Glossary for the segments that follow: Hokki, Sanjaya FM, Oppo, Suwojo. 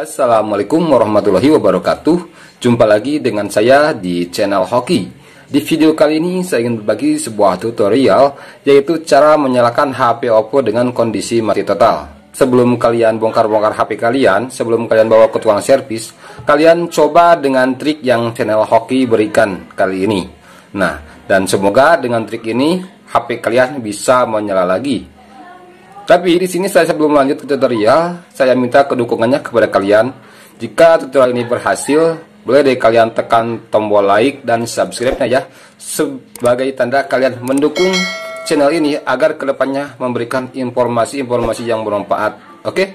Assalamualaikum warahmatullahi wabarakatuh. Jumpa lagi dengan saya di Channel Hokki. Di video kali ini saya ingin berbagi sebuah tutorial, yaitu cara menyalakan HP Oppo dengan kondisi mati total. Sebelum kalian bongkar-bongkar HP kalian, sebelum kalian bawa ke tukang servis, kalian coba dengan trik yang Channel Hokki berikan kali ini. Nah, dan semoga dengan trik ini HP kalian bisa menyala lagi. Tapi di sini saya sebelum lanjut ke tutorial, saya minta kedukungannya kepada kalian. Jika tutorial ini berhasil, boleh deh kalian tekan tombol like dan subscribe-nya ya, sebagai tanda kalian mendukung channel ini agar kedepannya memberikan informasi-informasi yang bermanfaat. Oke?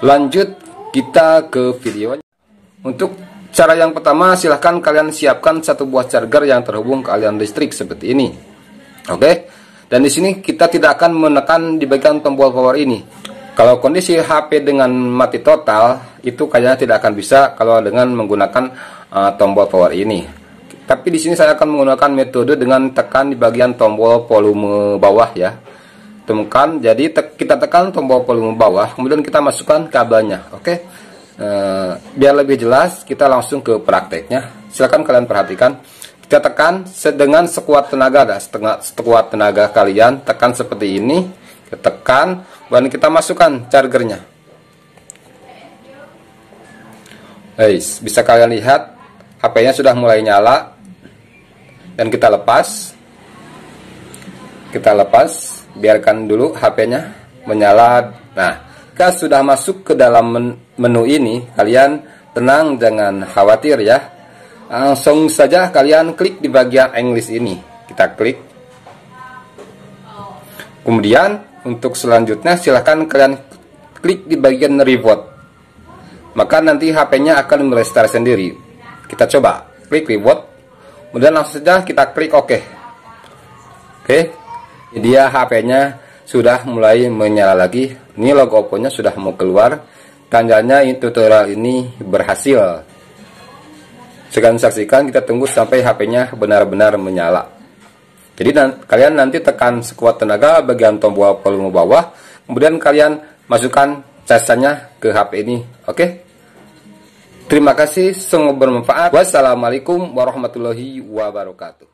Lanjut kita ke videonya. Untuk cara yang pertama, silahkan kalian siapkan satu buah charger yang terhubung ke aliran listrik seperti ini. Oke? Dan di sini kita tidak akan menekan di bagian tombol power ini. Kalau kondisi HP dengan mati total, itu kayaknya tidak akan bisa kalau dengan menggunakan tombol power ini. Tapi di sini saya akan menggunakan metode dengan tekan di bagian tombol volume bawah ya. Temukan, jadi kita tekan tombol volume bawah, kemudian kita masukkan kabelnya. Oke? Biar lebih jelas, kita langsung ke prakteknya. Silakan kalian perhatikan. Kita tekan dengan sekuat tenaga, sekuat tenaga kalian tekan seperti ini, kita tekan, dan kita masukkan chargernya. Bisa kalian lihat HP-nya sudah mulai nyala, dan kita lepas, biarkan dulu HP-nya menyala. Nah, jika sudah masuk ke dalam menu ini, kalian tenang, jangan khawatir ya. Langsung saja kalian klik di bagian English ini. Kita klik. Kemudian untuk selanjutnya silahkan kalian klik di bagian reboot. Maka nanti HP-nya akan merestart sendiri. Kita coba klik reboot. Kemudian langsung saja kita klik OK. Oke. Dia HP-nya sudah mulai menyala lagi. Ini logo Oppo-nya sudah mau keluar. Tandanya tutorial ini berhasil. Sekarang saksikan, kita tunggu sampai HP-nya benar-benar menyala. Jadi kalian nanti tekan sekuat tenaga bagian tombol volume bawah, kemudian kalian masukkan casanya ke HP ini. Oke? Terima kasih, semoga bermanfaat. Wassalamualaikum warahmatullahi wabarakatuh.